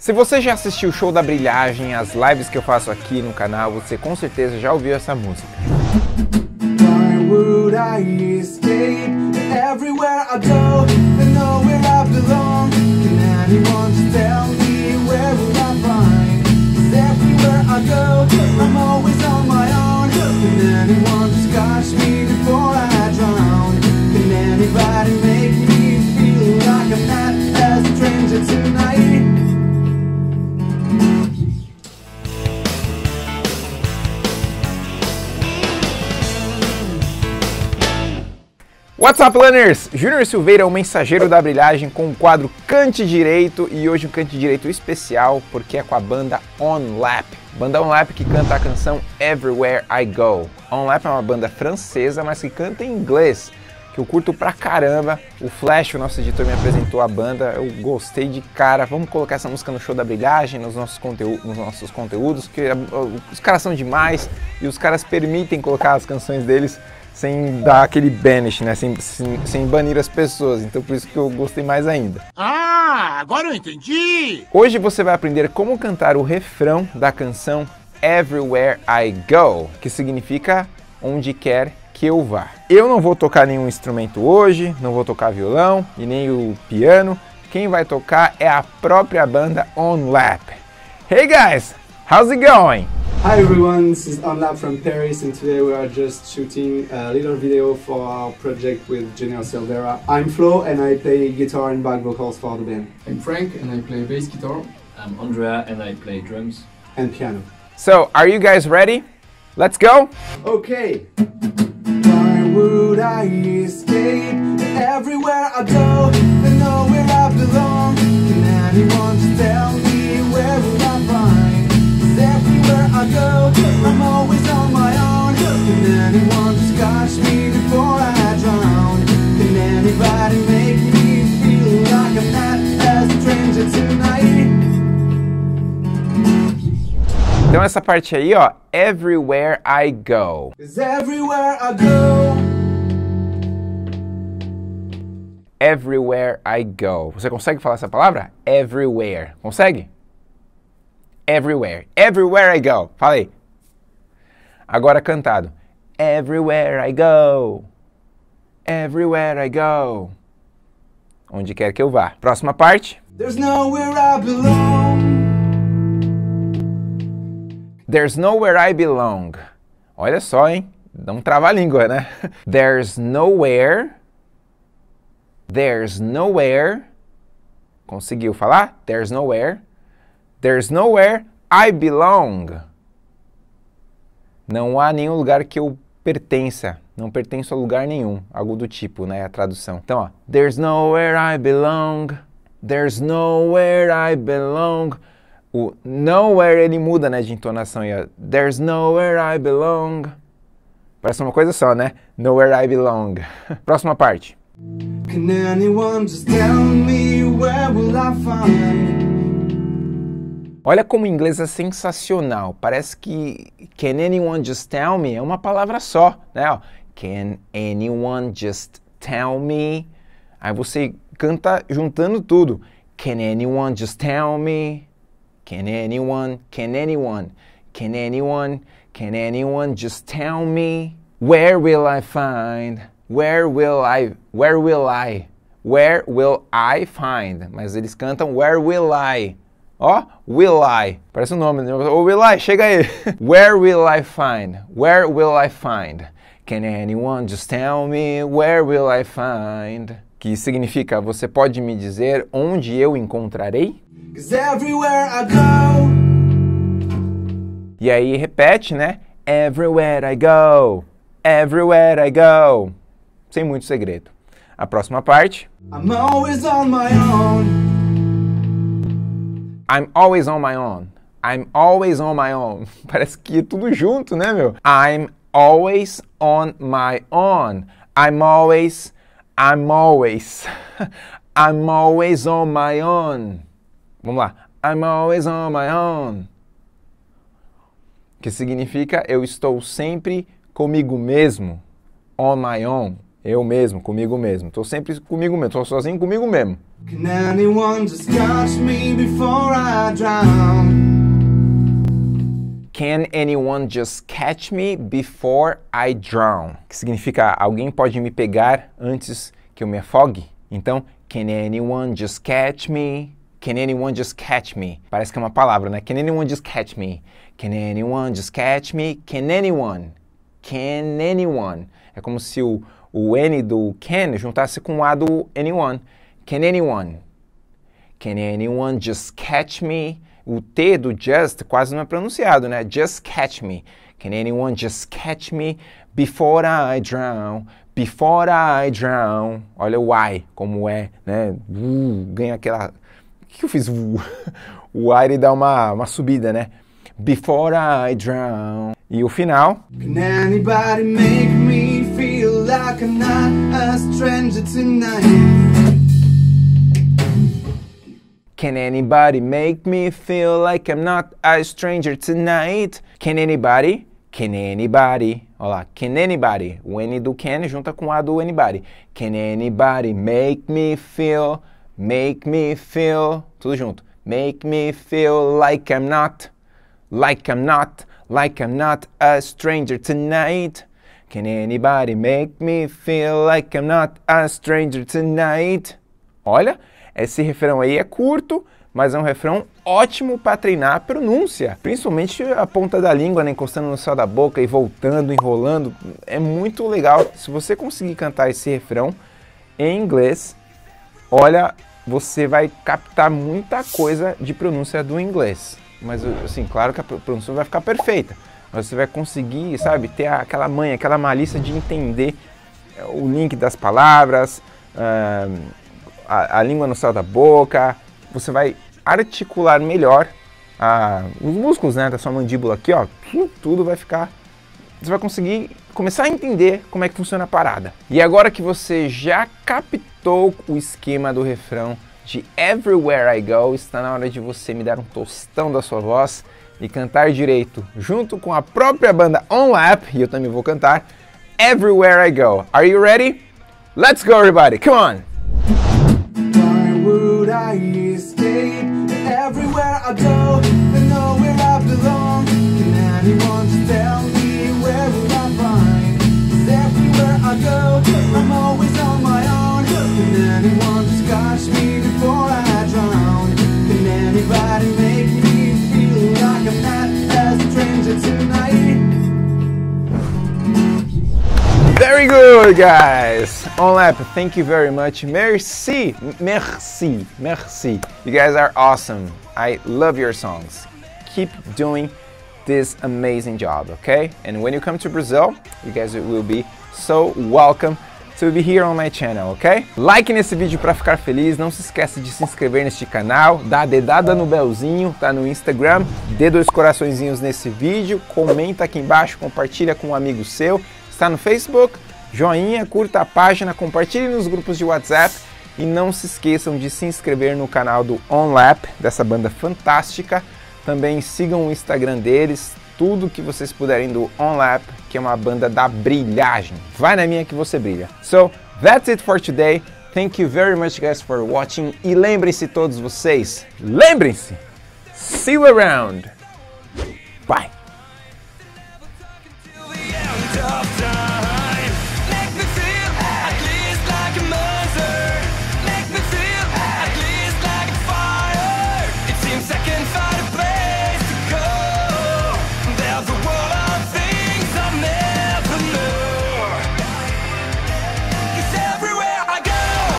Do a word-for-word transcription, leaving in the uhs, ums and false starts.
Se você já assistiu o show da Brilhagem, as lives que eu faço aqui no canal, você com certeza já ouviu essa música. Why would I escape? Everywhere I go, I know where I belong. Can anyone tell me where will I find? 'Cause everywhere I go, I'm always on my own. Can anyone catch me before I drown? Can anybody make me feel like I'm not as a stranger tonight? What's up, planners? Junior Silveira é o mensageiro da Brilhagem com o quadro Cante Direito e hoje um Cante Direito especial porque é com a banda On Lap. Banda On Lap que canta a canção Everywhere I Go. On Lap é uma banda francesa, mas que canta em inglês, que eu curto pra caramba. O Flash, o nosso editor, me apresentou a banda, eu gostei de cara. Vamos colocar essa música no show da Brilhagem, nos nossos, conteú nos nossos conteúdos, porque os caras são demais e os caras permitem colocar as canções deles sem dar aquele banish, né? Sem, sem, sem banir as pessoas, então por isso que eu gostei mais ainda. Ah, agora eu entendi! Hoje você vai aprender como cantar o refrão da canção Everywhere I Go, que significa onde quer que eu vá. Eu não vou tocar nenhum instrumento hoje, não vou tocar violão e nem o piano, quem vai tocar é a própria banda On Lap. Hey guys, how's it going? Hi everyone, this is On Lap from Paris and today we are just shooting a little video for our project with Junior Silveira. I'm Flo and I play guitar and back vocals for the band. I'm Frank and I play bass guitar. I'm Andrea and I play drums. And piano. So, are you guys ready? Let's go! Okay! Why would I escape? Everywhere I go, I know where I belong. Can anyone just tell me where will I find? 'Cause everywhere I go, I'm always on my own. Can anyone just catch me before I drown? Can anybody make me feel like I'm not as a stranger tonight? Então essa parte aí, ó, Everywhere I Go. Everywhere I go. Everywhere I go. Você consegue falar essa palavra? Everywhere. Consegue? Everywhere. Everywhere I go. Fala aí. Agora cantado. Everywhere I go. Everywhere I go. Onde quer que eu vá. Próxima parte. There's nowhere I belong. There's nowhere I belong. Olha só, hein? Dá um trava-língua, né? There's nowhere. There's nowhere. Conseguiu falar? There's nowhere. There's nowhere I belong. Não há nenhum lugar que eu pertença. Não pertenço a lugar nenhum. Algo do tipo, né? A tradução. Então, ó. There's nowhere I belong. There's nowhere I belong. O nowhere ele muda, né, de entonação. E, ó, there's nowhere I belong. Parece uma coisa só, né? Nowhere I belong. Próxima parte. Can anyone just tell me where will I find? Olha como o inglês é sensacional. Parece que can anyone just tell me é uma palavra só, né? Ó, can anyone just tell me? Aí você canta juntando tudo. Can anyone just tell me? Can anyone, can anyone, can anyone, can anyone just tell me? Where will I find? Where will I, where will I, where will I find? Mas eles cantam where will I? Ó, will I. Parece um nome, né? Oh, will I, chega aí. Where will I find? Where will I find? Can anyone just tell me where will I find? Que significa, você pode me dizer onde eu encontrarei? 'Cause everywhere I go. E aí repete, né? Everywhere I go. Everywhere I go. Sem muito segredo. A próxima parte. I'm always on my own. I'm always on my own. I'm always on my own. Parece que é tudo junto, né, meu? I'm always on my own. I'm always, I'm always. I'm always on my own. Vamos lá. I'm always on my own. Que significa eu estou sempre comigo mesmo. On my own. Eu mesmo, comigo mesmo. Tô sempre comigo mesmo, tô sozinho comigo mesmo. Can anyone just catch me before I drown? Can anyone just catch me before I drown? Que significa, alguém pode me pegar antes que eu me afogue? Então, can anyone just catch me? Can anyone just catch me? Parece que é uma palavra, né? Can anyone just catch me? Can anyone just catch me? Can anyone? Can anyone? É como se o o N do can juntasse com o A do anyone. Can anyone? Can anyone just catch me? O T do just quase não é pronunciado, né? Just catch me. Can anyone just catch me before I drown? Before I drown. Olha o I, como é, né? Uh, ganha aquela... O que eu fiz? Uh. O I ele dá uma, uma subida, né? Before I drown. E o final... Can anybody make me feel like I'm not a stranger tonight? Can anybody make me feel like I'm not a stranger tonight? Can anybody? Can anybody? Olha lá, can anybody? O N do can junta com A do anybody. Can anybody make me feel, make me feel, tudo junto. Make me feel like I'm not, like I'm not, like I'm not a stranger tonight. Can anybody make me feel like I'm not a stranger tonight? Olha, esse refrão aí é curto, mas é um refrão ótimo para treinar a pronúncia. Principalmente a ponta da língua, né, encostando no céu da boca e voltando, enrolando. É muito legal. Se você conseguir cantar esse refrão em inglês, olha, você vai captar muita coisa de pronúncia do inglês. Mas, assim, claro que a pronúncia vai ficar perfeita. Você vai conseguir, sabe, ter aquela manha, aquela malícia de entender o link das palavras, a, a língua no céu da boca. Você vai articular melhor a, os músculos, né, da sua mandíbula aqui, ó. Tudo vai ficar... Você vai conseguir começar a entender como é que funciona a parada. E agora que você já captou o esquema do refrão de Everywhere I Go, está na hora de você me dar um tostão da sua voz e cantar direito, junto com a própria banda On Lap, e eu também vou cantar, Everywhere I Go. Are you ready? Let's go, everybody! Come on! Why would I escape? Everywhere I go, I know where I belong. Can anyone just tell me where will I find? 'Cause everywhere I go, I'm always on my own. Can anyone just catch me before I drown? Can anybody make me very good, guys! On Lap, thank you very much. Merci, merci, merci. You guys are awesome. I love your songs. Keep doing this amazing job, okay? And when you come to Brazil, you guys will be so welcome to be here on my channel, ok? Like nesse vídeo pra ficar feliz, não se esquece de se inscrever neste canal, dá a dedada no belzinho, tá no Instagram, dê dois coraçõezinhos nesse vídeo, comenta aqui embaixo, compartilha com um amigo seu, está no Facebook, joinha, curta a página, compartilhe nos grupos de WhatsApp e não se esqueçam de se inscrever no canal do On Lap, dessa banda fantástica, também sigam o Instagram deles, tudo que vocês puderem do On Lap, que é uma banda da brilhagem. Vai na minha que você brilha. So, that's it for today. Thank you very much, guys, for watching. E lembrem-se todos vocês, lembrem-se, see you around. Bye.